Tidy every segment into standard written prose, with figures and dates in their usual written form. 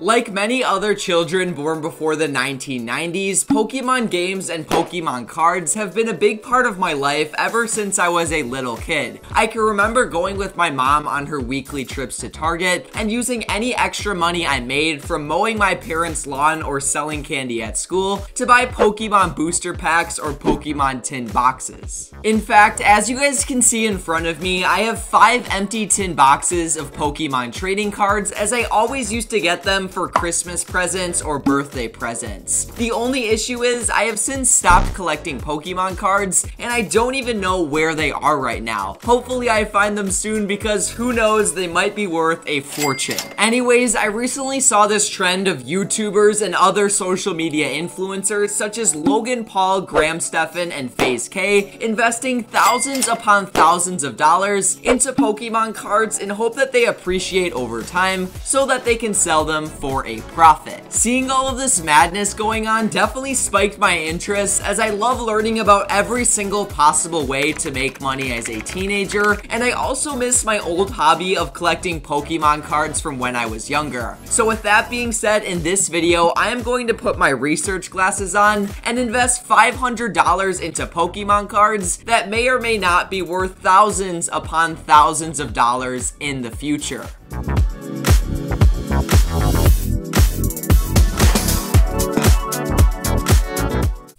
Like many other children born before the 1990s, Pokemon games and Pokemon cards have been a big part of my life ever since I was a little kid. I can remember going with my mom on her weekly trips to Target and using any extra money I made from mowing my parents' lawn or selling candy at school to buy Pokemon booster packs or Pokemon tin boxes. In fact, as you guys can see in front of me, I have 5 empty tin boxes of Pokemon trading cards as I always used to get them for Christmas presents or birthday presents. The only issue is I have since stopped collecting Pokemon cards and I don't even know where they are right now. Hopefully I find them soon because who knows, they might be worth a fortune. Anyways, I recently saw this trend of YouTubers and other social media influencers such as Logan Paul, Graham Stephan, and FaZe K investing thousands upon thousands of dollars into Pokemon cards in hope that they appreciate over time so that they can sell them for a profit. Seeing all of this madness going on definitely spiked my interest, as I love learning about every single possible way to make money as a teenager, and I also miss my old hobby of collecting Pokemon cards from when I was younger. So with that being said, in this video, I am going to put my research glasses on and invest $500 into Pokemon cards that may or may not be worth thousands upon thousands of dollars in the future.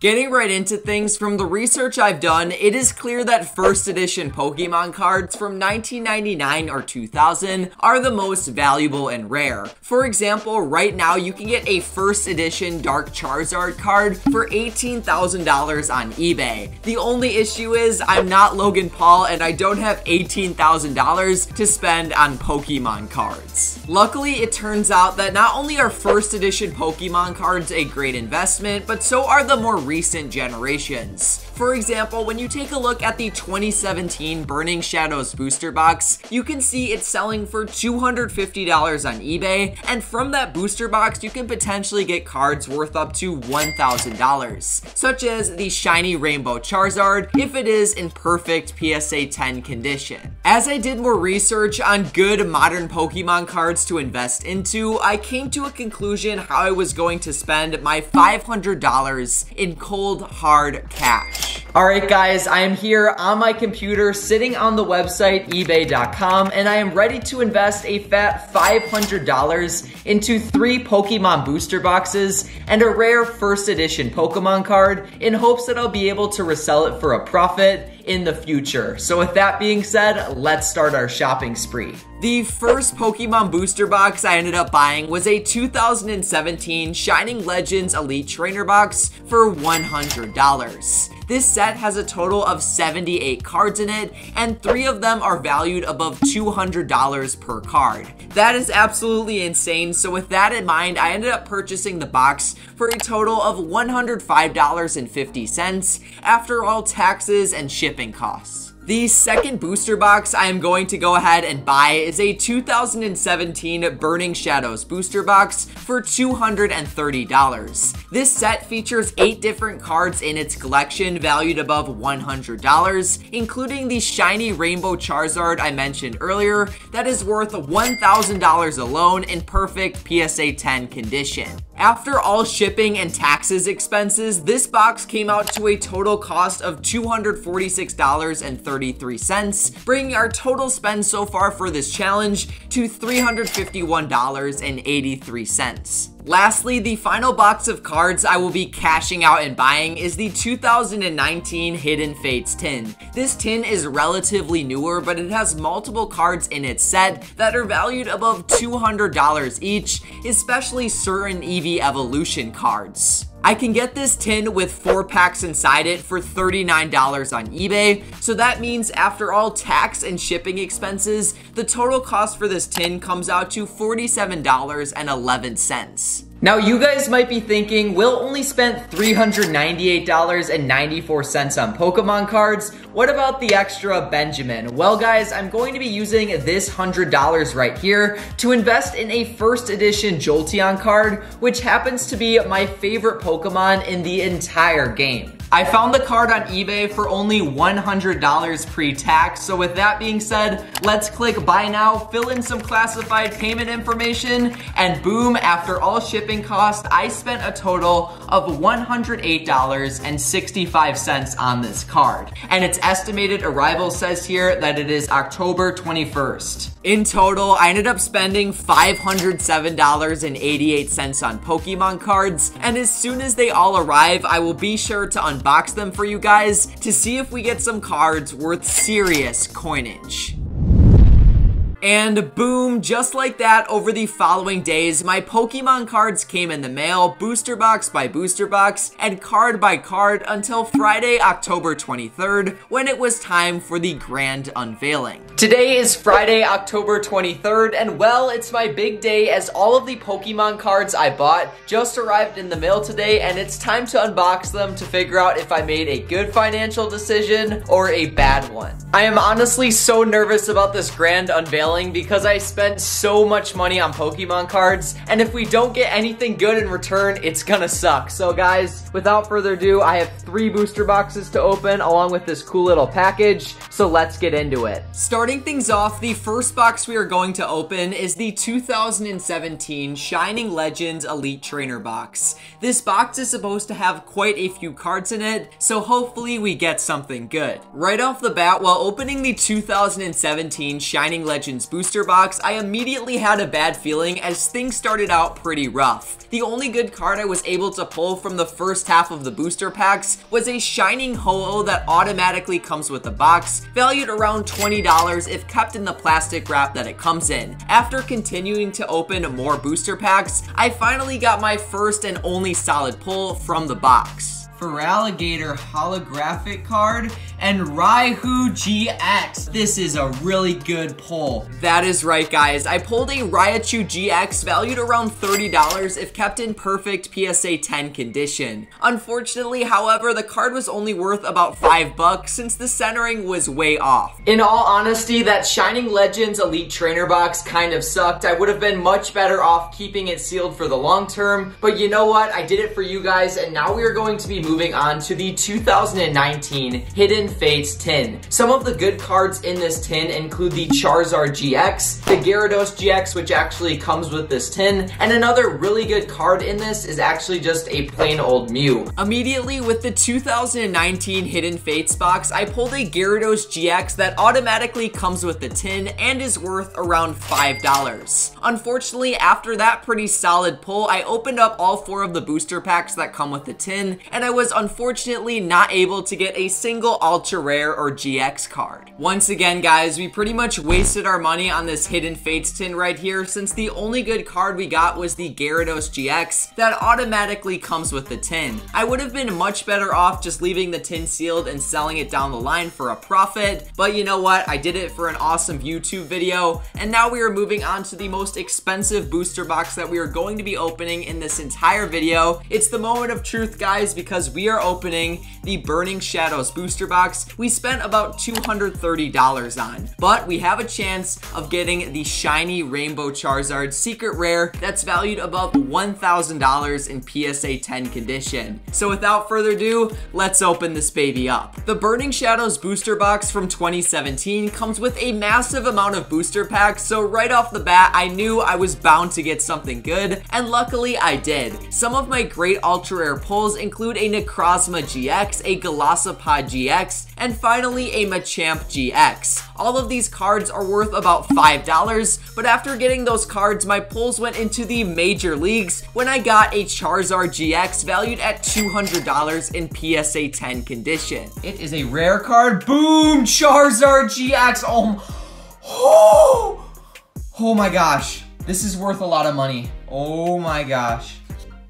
Getting right into things, from the research I've done, it is clear that first edition Pokemon cards from 1999 or 2000 are the most valuable and rare. For example, right now you can get a first edition Dark Charizard card for $18,000 on eBay. The only issue is I'm not Logan Paul and I don't have $18,000 to spend on Pokemon cards. Luckily, it turns out that not only are first edition Pokemon cards a great investment, but so are the more recent generations. For example, when you take a look at the 2017 Burning Shadows booster box, you can see it's selling for $250 on eBay, and from that booster box you can potentially get cards worth up to $1,000, such as the shiny Rainbow Charizard if it is in perfect PSA 10 condition. As I did more research on good modern Pokemon cards to invest into, I came to a conclusion how I was going to spend my $500 in cold hard cash. Alright guys, I am here on my computer sitting on the website ebay.com, and I am ready to invest a fat $500 into 3 Pokemon booster boxes and a rare first edition Pokemon card in hopes that I'll be able to resell it for a profit in the future. So with that being said, let's start our shopping spree. The first Pokemon booster box I ended up buying was a 2017 Shining Legends Elite Trainer box for $100. This set has a total of 78 cards in it, and 3 of them are valued above $200 per card. That is absolutely insane, so with that in mind, I ended up purchasing the box for a total of $105.50 after all taxes and shipping costs. The second booster box I am going to go ahead and buy is a 2017 Burning Shadows booster box for $230. This set features 8 different cards in its collection valued above $100, including the shiny Rainbow Charizard I mentioned earlier that is worth $1,000 alone in perfect PSA 10 condition. After all shipping and taxes expenses, this box came out to a total cost of $246.33, bringing our total spend so far for this challenge to $351.83. Lastly, the final box of cards I will be cashing out and buying is the 2019 Hidden Fates tin. This tin is relatively newer, but it has multiple cards in its set that are valued above $200 each, especially certain Eevee evolution cards. I can get this tin with 4 packs inside it for $39 on eBay, so that means after all tax and shipping expenses, the total cost for this tin comes out to $47.11. Now you guys might be thinking, Will only spent $398.94 on Pokemon cards, what about the extra Benjamin? Well guys, I'm going to be using this $100 right here to invest in a first edition Jolteon card, which happens to be my favorite Pokemon in the entire game. I found the card on eBay for only $100 pre-tax, so with that being said, let's click buy now, fill in some classified payment information, and boom, after all shipping costs, I spent a total of $108.65 on this card. And its estimated arrival says here that it is October 21st. In total, I ended up spending $507.88 on Pokemon cards, and as soon as they all arrive, I will be sure to unbox them for you guys to see if we get some cards worth serious coinage. And boom, just like that, over the following days, my Pokemon cards came in the mail, booster box by booster box, and card by card until Friday, October 23rd, when it was time for the grand unveiling. Today is Friday, October 23rd, and well, it's my big day as all of the Pokemon cards I bought just arrived in the mail today, and it's time to unbox them to figure out if I made a good financial decision or a bad one. I am honestly so nervous about this grand unveiling because I spent so much money on Pokemon cards, and if we don't get anything good in return, it's gonna suck. So guys, without further ado, I have 3 booster boxes to open along with this cool little package, so let's get into it. Starting things off, the first box we are going to open is the 2017 Shining Legends Elite Trainer box. This box is supposed to have quite a few cards in it, so hopefully we get something good. Right off the bat, while opening the 2017 Shining Legends booster box, I immediately had a bad feeling as things started out pretty rough. The only good card I was able to pull from the first half of the booster packs was a Shining Ho-Oh that automatically comes with the box, valued around $20 if kept in the plastic wrap that it comes in. After continuing to open more booster packs, I finally got my first and only solid pull from the box. Feraligatr holographic card and Raichu GX. This is a really good pull. That is right, guys. I pulled a Raichu GX valued around $30 if kept in perfect PSA 10 condition. Unfortunately, however, the card was only worth about $5 since the centering was way off. In all honesty, that Shining Legends Elite Trainer box kind of sucked. I would have been much better off keeping it sealed for the long term, but you know what? I did it for you guys, and now we are going to be moving on to the 2019 Hidden Fates tin. Some of the good cards in this tin include the Charizard GX, the Gyarados GX, which actually comes with this tin, and another really good card in this is actually just a plain old Mew. Immediately with the 2019 Hidden Fates box, I pulled a Gyarados GX that automatically comes with the tin and is worth around $5. Unfortunately, after that pretty solid pull, I opened up all 4 of the booster packs that come with the tin, and I was unfortunately not able to get a single ultra rare or GX card. Once again, guys, we pretty much wasted our money on this Hidden Fates tin right here since the only good card we got was the Gyarados GX that automatically comes with the tin. I would have been much better off just leaving the tin sealed and selling it down the line for a profit, but you know what? I did it for an awesome YouTube video, and now we are moving on to the most expensive booster box that we are going to be opening in this entire video. It's the moment of truth, guys, because we are opening the Burning Shadows booster box. We spent about $230 on, but we have a chance of getting the shiny Rainbow Charizard secret rare that's valued above $1,000 in PSA 10 condition. So without further ado, let's open this baby up. The Burning Shadows booster box from 2017 comes with a massive amount of booster packs, so right off the bat, I knew I was bound to get something good, and luckily I did. Some of my great ultra rare pulls include a Necrozma GX, a Golossopod GX, and finally a Machamp GX. All of these cards are worth about $5, but after getting those cards, my pulls went into the major leagues when I got a Charizard GX valued at $200 in PSA 10 condition. It is a rare card. Boom! Charizard GX! Oh my gosh. This is worth a lot of money. Oh my gosh.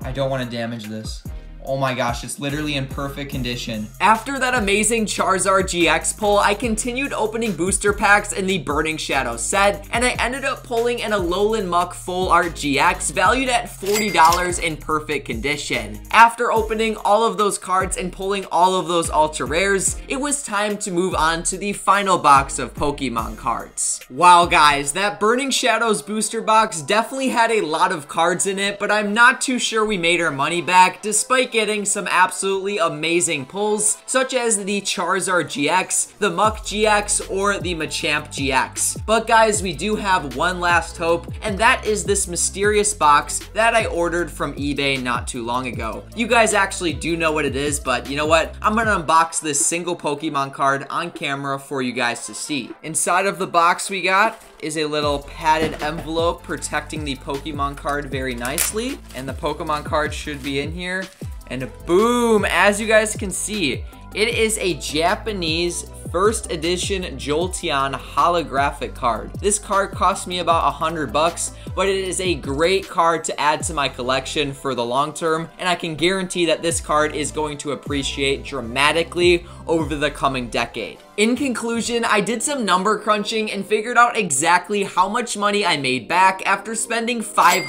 I don't want to damage this. Oh my gosh, it's literally in perfect condition. After that amazing Charizard GX pull, I continued opening booster packs in the Burning Shadow set, and I ended up pulling an Alolan Muk Full Art GX valued at $40 in perfect condition. After opening all of those cards and pulling all of those ultra rares, it was time to move on to the final box of Pokemon cards. Wow guys, that Burning Shadows booster box definitely had a lot of cards in it, but I'm not too sure we made our money back despite getting some absolutely amazing pulls, such as the Charizard GX, the Muk GX, or the Machamp GX. But guys, we do have one last hope, and that is this mysterious box that I ordered from eBay not too long ago. You guys actually do know what it is, but you know what? I'm gonna unbox this single Pokemon card on camera for you guys to see. Inside of the box we got is a little padded envelope protecting the Pokemon card very nicely, and the Pokemon card should be in here, and boom, as you guys can see, it is a Japanese first edition Jolteon holographic card. This card cost me about $100, but it is a great card to add to my collection for the long term, and I can guarantee that this card is going to appreciate dramatically over the coming decade. In conclusion, I did some number crunching and figured out exactly how much money I made back after spending $500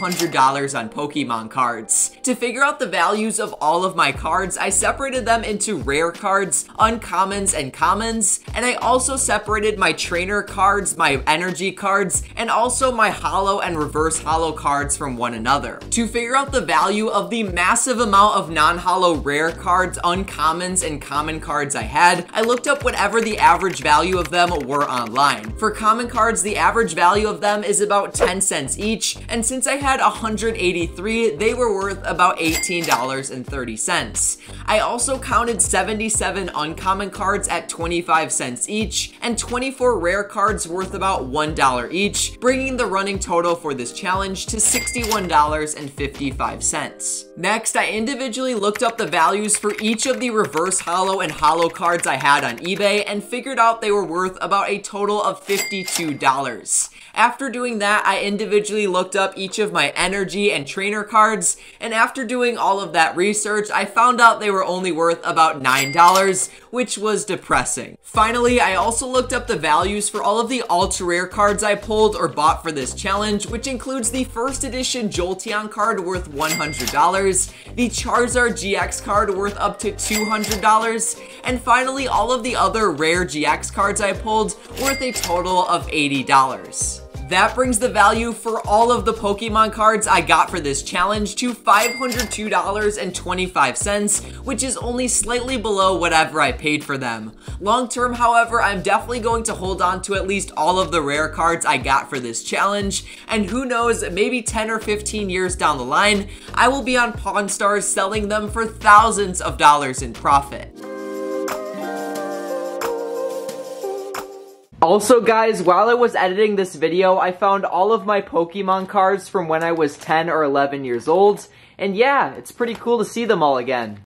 on Pokemon cards. To figure out the values of all of my cards, I separated them into rare cards, uncommons, and commons, and I also separated my trainer cards, my energy cards, and also my holo and reverse holo cards from one another. To figure out the value of the massive amount of non-holo rare cards, uncommons, and common cards I had, I looked up whatever the average value of them were online. For common cards, the average value of them is about 10 cents each, and since I had 183, they were worth about $18.30. I also counted 77 uncommon cards at 25 cents each, and 24 rare cards worth about $1 each, bringing the running total for this challenge to $61.55. Next, I individually looked up the values for each of the reverse holo and holo cards I had on eBay, and figured out they were worth about a total of $52. After doing that, I individually looked up each of my energy and trainer cards, and after doing all of that research, I found out they were only worth about $9, which was depressing. Finally, I also looked up the values for all of the ultra rare cards I pulled or bought for this challenge, which includes the first edition Jolteon card worth $100, the Charizard GX card worth up to $200, and finally all of the other rare GX cards I pulled worth a total of $80. That brings the value for all of the Pokemon cards I got for this challenge to $502.25, which is only slightly below whatever I paid for them. Long term, however, I'm definitely going to hold on to at least all of the rare cards I got for this challenge, and who knows, maybe 10 or 15 years down the line, I will be on Pawn Stars selling them for thousands of dollars in profit. Also guys, while I was editing this video, I found all of my Pokemon cards from when I was 10 or 11 years old, and yeah, it's pretty cool to see them all again.